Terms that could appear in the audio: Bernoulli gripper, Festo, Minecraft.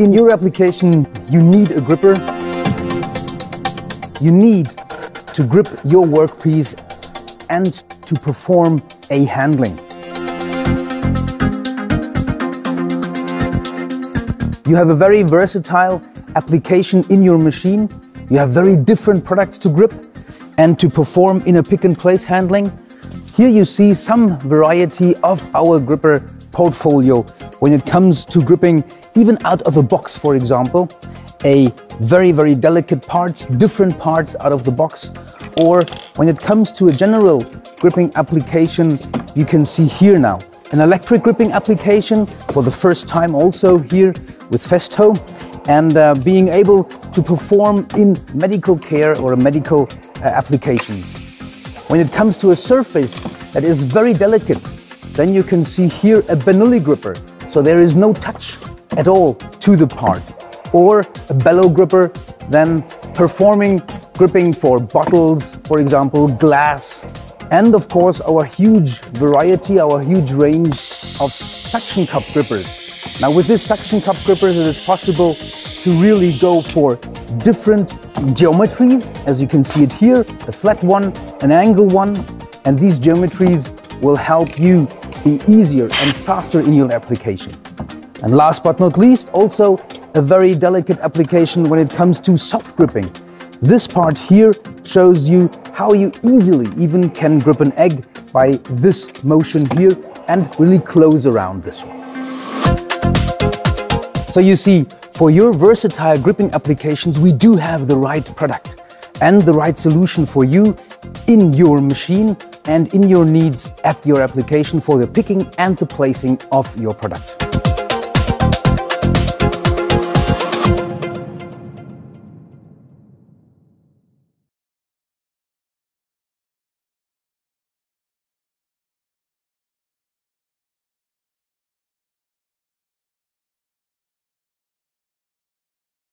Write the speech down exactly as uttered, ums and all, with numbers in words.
In your application, you need a gripper. You need to grip your workpiece and to perform a handling. You have a very versatile application in your machine. You have very different products to grip and to perform in a pick-and-place handling. Here you see some variety of our gripper portfolio when it comes to gripping even out of a box, for example. A very, very delicate parts, different parts out of the box. Or when it comes to a general gripping application, you can see here now an electric gripping application for the first time also here with Festo, and uh, being able to perform in medical care or a medical uh, application. When it comes to a surface that is very delicate, then you can see here a Bernoulli gripper. So there is no touch at all to the part. Or a bellow gripper, then performing gripping for bottles, for example, glass. And of course, our huge variety, our huge range of suction cup grippers. Now with this suction cup grippers, it is possible to really go for different geometries. As you can see it here, a flat one, an angle one, and these geometries will help you be easier and faster in your application. And last but not least, also a very delicate application when it comes to soft gripping. This part here shows you how you easily even can grip an egg by this motion here and really close around this one. So you see, for your versatile gripping applications, we do have the right product and the right solution for you in your machine and in your needs at your application for the picking and the placing of your product.